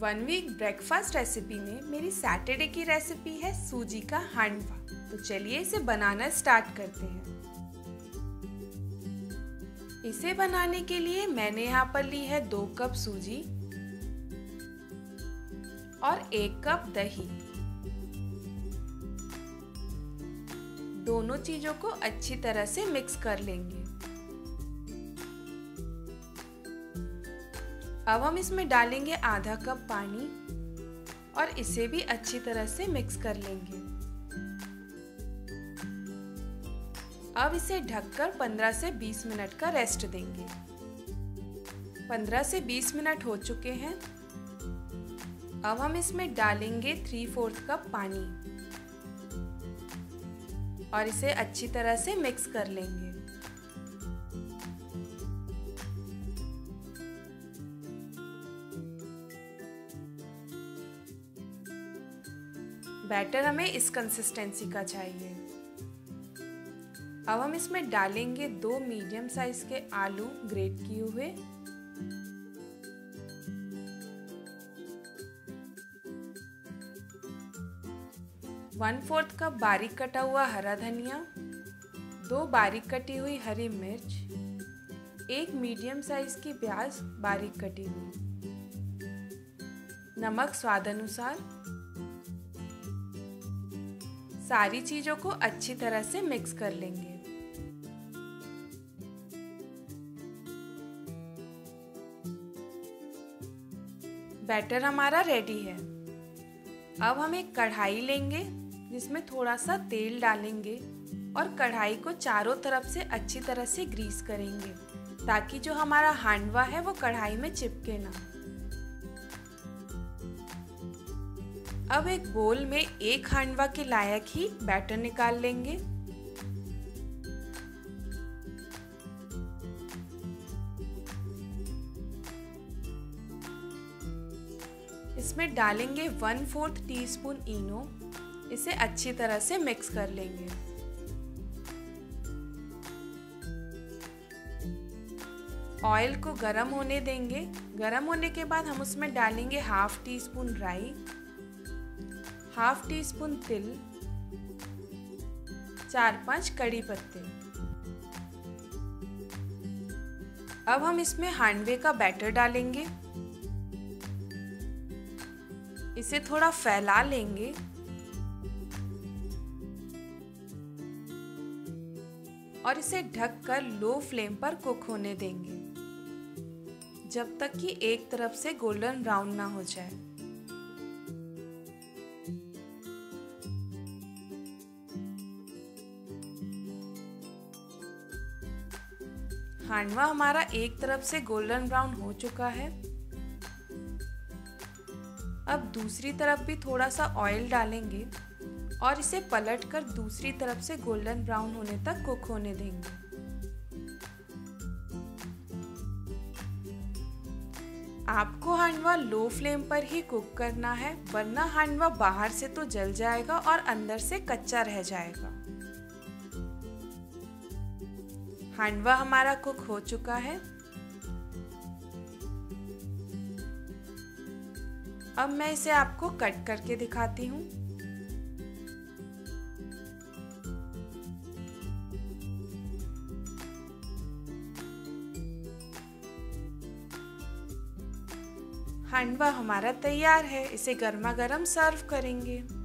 One week breakfast recipe में मेरी Saturday की रेसिपी है सूजी का हांडवा। तो चलिए इसे बनाना स्टार्ट करते हैं। इसे बनाने के लिए मैंने यहाँ पर ली है 2 कप सूजी और 1 कप दही। दोनों चीजों को अच्छी तरह से मिक्स कर लेंगे। अब हम इसमें डालेंगे आधा कप पानी और इसे भी अच्छी तरह से मिक्स कर लेंगे। अब इसे ढककर 15 से 20 मिनट का रेस्ट देंगे। 15 से 20 मिनट हो चुके हैं। अब हम इसमें डालेंगे 3/4 कप पानी और इसे अच्छी तरह से मिक्स कर लेंगे। बैटर हमें इस कंसिस्टेंसी का चाहिए। अब हम इसमें डालेंगे 2 मीडियम साइज के आलू ग्रेट किए हुए। वन 4 कप बारीक कटा हुआ हरा धनिया, 2 बारीक कटी हुई हरी मिर्च, 1 मीडियम साइज की प्याज बारीक कटी हुई, नमक स्वाद अनुसार। सारी चीजों को अच्छी तरह से मिक्स कर लेंगे। बैटर हमारा रेडी है। अब हम एक कढ़ाई लेंगे जिसमें थोड़ा सा तेल डालेंगे और कढ़ाई को चारों तरफ से अच्छी तरह से ग्रीस करेंगे ताकि जो हमारा हांडवा है वो कढ़ाई में चिपके ना। अब एक बोल में 1 हांडवा के लायक ही बैटर निकाल लेंगे। इसमें डालेंगे 1/4 टीस्पून इनो। इसे अच्छी तरह से मिक्स कर लेंगे। ऑयल को गरम होने देंगे। गरम होने के बाद हम उसमें डालेंगे 1/2 टीस्पून राई, 1/2 टीस्पून तिल, 4-5 कड़ी पत्ते। अब हम इसमें हांडवे का बैटर डालेंगे। इसे थोड़ा फैला लेंगे। और इसे ढककर लो फ्लेम पर कुक होने देंगे जब तक कि एक तरफ से गोल्डन ब्राउन ना हो जाए। हांडवा हमारा एक तरफ से गोल्डन ब्राउन हो चुका है। अब दूसरी तरफ भी थोड़ा सा ऑयल डालेंगे और इसे पलटकर दूसरी तरफ से गोल्डन ब्राउन होने तक कुक होने देंगे। आपको हांडवा लो फ्लेम पर ही कुक करना है, वरना हांडवा बाहर से तो जल जाएगा और अंदर से कच्चा रह जाएगा। हांडवा हमारा कुक हो चुका है। अब मैं इसे आपको कट करके दिखाती हूँ। हांडवा हमारा तैयार है। इसे गर्मा गर्म सर्व करेंगे।